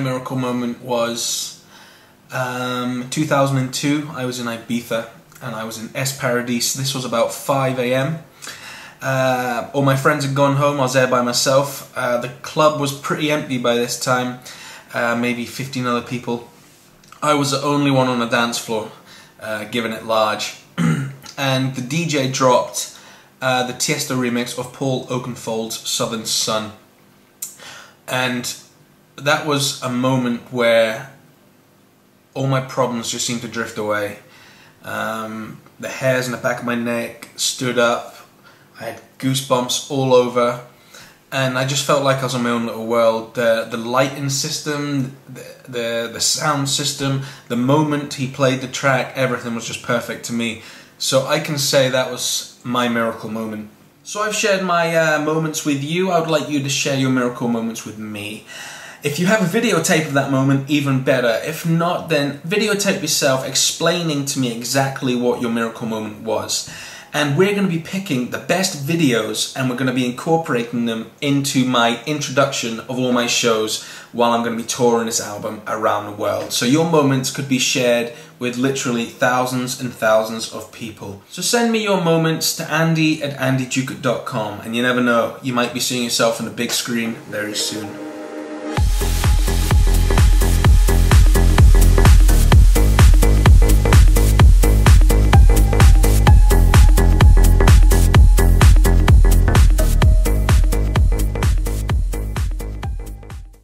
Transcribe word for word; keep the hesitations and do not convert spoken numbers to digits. miracle moment was um, two thousand two. I was in Ibiza and I was in Es Paradis. This was about five A M Uh, all my friends had gone home. I was there by myself. Uh, the club was pretty empty by this time, uh, maybe fifteen other people. I was the only one on the dance floor, uh, giving it large. And the D J dropped uh, the Tiësto remix of Paul Oakenfold's Southern Sun. And that was a moment where all my problems just seemed to drift away. Um, the hairs on the back of my neck stood up. I had goosebumps all over, and I just felt like I was in my own little world. The, the lighting system, the, the, the sound system, the moment he played the track, everything was just perfect to me. So I can say that was my miracle moment. So I've shared my uh, moments with you. I would like you to share your miracle moments with me. If you have a videotape of that moment, even better. If not, then videotape yourself explaining to me exactly what your miracle moment was. And we're going to be picking the best videos and we're going to be incorporating them into my introduction of all my shows while I'm going to be touring this album around the world. So your moments could be shared with literally thousands and thousands of people. So send me your moments to Andy at andy duke dot com, and you never know, you might be seeing yourself on the big screen very soon.